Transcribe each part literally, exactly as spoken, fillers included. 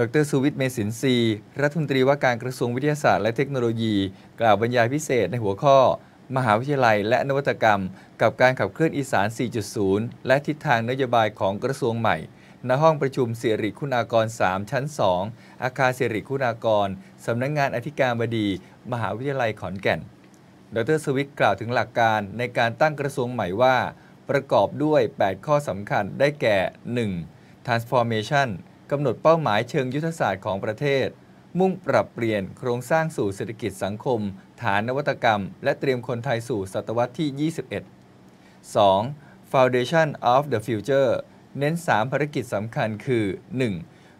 ดร.สุวิทย์ เมษินทร์รัฐมนตรีว่าการกระทรวงวิทยาศาสตร์และเทคโนโลยีกล่าวบรรยายพิเศษในหัวข้อมหาวิทยาลัยและนวัตกรรมกับการขับเคลื่อนอีสาน สี่จุดศูนย์ และทิศทางนโยบายของกระทรวงใหม่ณห้องประชุมสิริคุณากร สาม ชั้น สอง อาคารสิริคุณากรสำนักงานอธิการบดีมหาวิทยาลัยขอนแก่นดร.สุวิทย์กล่าวถึงหลักการในการตั้งกระทรวงใหม่ว่าประกอบด้วยแปดข้อสำคัญได้แก่ หนึ่ง transformation กำหนดเป้าหมายเชิงยุทธศาสตร์ของประเทศมุ่งปรับเปลี่ยนโครงสร้างสู่เศรษฐกิจสังคมฐานนวัตกรรมและเตรียมคนไทยสู่ศตวรรษที่ ยี่สิบเอ็ด สอง foundation of the future เน้นสามภารกิจสำคัญคือ หนึ่ง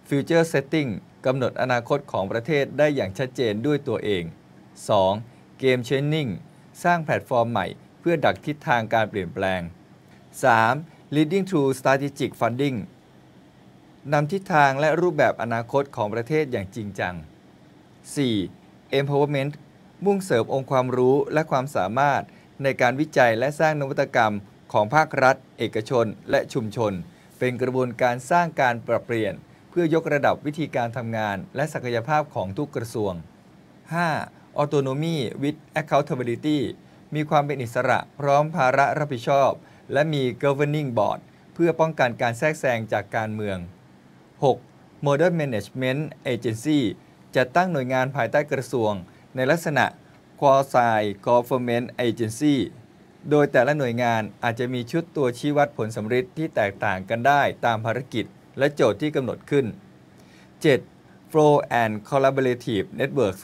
future setting กำหนดอนาคตของประเทศได้อย่างชัดเจนด้วยตัวเอง สอง game changing สร้างแพลตฟอร์มใหม่เพื่อดักทิศทางการเปลี่ยนแปลง สาม leading to strategic funding นำทิศทางและรูปแบบอนาคตของประเทศอย่างจริงจัง สี่ empowerment มุ่งเสริมองค์ความรู้และความสามารถในการวิจัยและสร้างนวัตกรรมของภาครัฐเอกชนและชุมชนเป็นกระบวนการสร้างการปรับเปลี่ยนเพื่อยกระดับวิธีการทำงานและศักยภาพของทุกกระทรวง ห้า autonomy with accountability มีความเป็นอิสระพร้อมภาระรับผิดชอบและมี governing board เพื่อป้องกันการแทรกแซงจากการเมือง หก modern management agency จัดตั้งหน่วยงานภายใต้กระทรวงในลักษณะ quasi government agency โดยแต่ละหน่วยงานอาจจะมีชุดตัวชี้วัดผลสำเร็จที่แตกต่างกันได้ตามภารกิจและโจทย์ที่กำหนดขึ้น เจ็ด flow and collaborative networks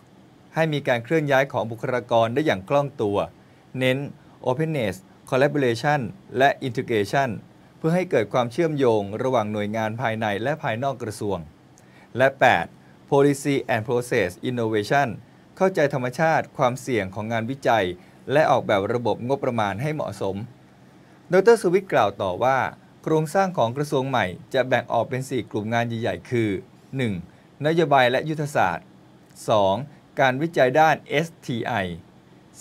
ให้มีการเคลื่อนย้ายของบุคลากรได้อย่างคล่องตัวเน้น openness collaboration และ integration เพื่อให้เกิดความเชื่อมโยงระหว่างหน่วยงานภายในและภายนอกกระทรวงและ แปด policy and process innovation เข้าใจธรรมชาติความเสี่ยงของงานวิจัยและออกแบบระบบงบประมาณให้เหมาะสมดร.สุวิทย์กล่าวต่อว่าโครงสร้างของกระทรวงใหม่จะแบ่งออกเป็นสี่กลุ่มงานใหญ่ๆคือ หนึ่ง นโยบายและยุทธศาสตร์ สอง การวิจัยด้าน เอส ที ไอ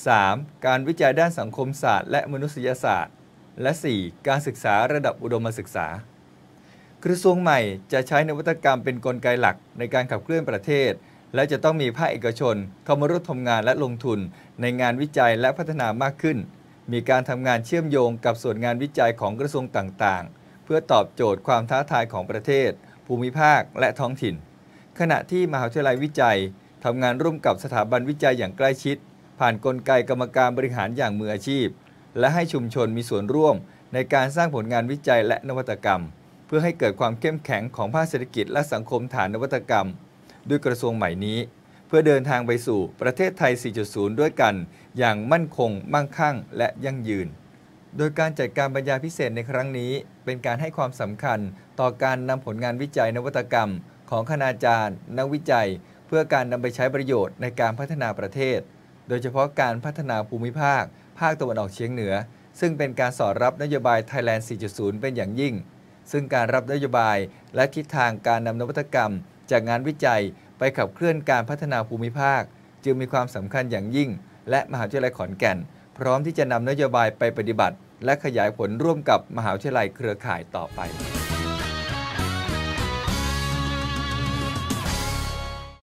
สาม การวิจัยด้านสังคมศาสตร์และมนุษยศาสตร์และสี่การศึกษาระดับอุดมศึกษากระทรวงใหม่จะใช้นวัตกรรมเป็นกลไกหลักในการขับเคลื่อนประเทศและจะต้องมีภาคเอกชนเข้ามาร่วมทำงานและลงทุนในงานวิจัยและพัฒนามากขึ้นมีการทำงานเชื่อมโยงกับส่วนงานวิจัยของกระทรวงต่างๆเพื่อตอบโจทย์ความท้าทายของประเทศภูมิภาคและท้องถิ่นขณะที่มหาวิทยาลัยวิจัยทำงานร่วมกับสถาบันวิจัยอย่างใกล้ชิดผ่านกลไกกรรมการบริหารอย่างมืออาชีพและให้ชุมชนมีส่วนร่วมในการสร้างผลงานวิจัยและนวัตกรรมเพื่อให้เกิดความเข้มแข็งของภาคเศรษฐกิจและสังคมฐานนวัตกรรมด้วยกระทรวงใหม่นี้เพื่อเดินทางไปสู่ประเทศไทย สี่จุดศูนย์ ด้วยกันอย่างมั่นคงมั่งคั่งและยั่งยืนโดยการจัดการบรรยายพิเศษในครั้งนี้เป็นการให้ความสำคัญต่อการนำผลงานวิจัยนวัตกรรมของคณาจารย์นักวิจัยเพื่อการนำไปใช้ประโยชน์ในการพัฒนาประเทศโดยเฉพาะการพัฒนาภูมิภาคภาคตะวันออกเฉียงเหนือซึ่งเป็นการสอดรับนโยบาย Thailand สี่จุดศูนย์ เป็นอย่างยิ่งซึ่งการรับนโยบายและทิศทางการนำนวัตกรรมจากงานวิจัยไปขับเคลื่อนการพัฒนาภูมิภาคจึงมีความสำคัญอย่างยิ่งและมหาวิทยาลัยขอนแก่นพร้อมที่จะนำนโยบายไปปฏิบัติและขยายผลร่วมกับมหาวิทยาลัยเครือข่ายต่อไป